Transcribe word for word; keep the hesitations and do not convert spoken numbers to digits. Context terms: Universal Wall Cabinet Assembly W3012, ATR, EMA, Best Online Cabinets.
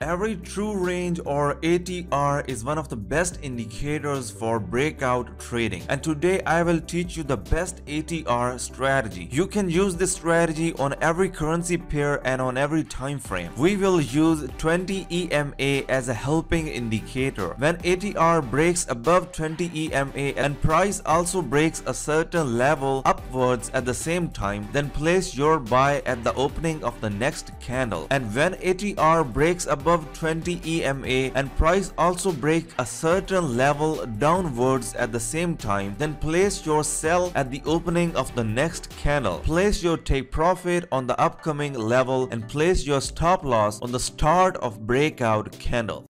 Every true range or A T R is one of the best indicators for breakout trading, and today I will teach you the best A T R strategy. You can use this strategy on every currency pair and on every time frame. We will use twenty E M A as a helping indicator. When A T R breaks above twenty E M A and price also breaks a certain level upwards at the same time, then place your buy at the opening of the next candle. And when A T R breaks above above twenty E M A and price also break a certain level downwards at the same time, then place your sell at the opening of the next candle. Place your take profit on the upcoming level and place your stop loss on the start of breakout candle.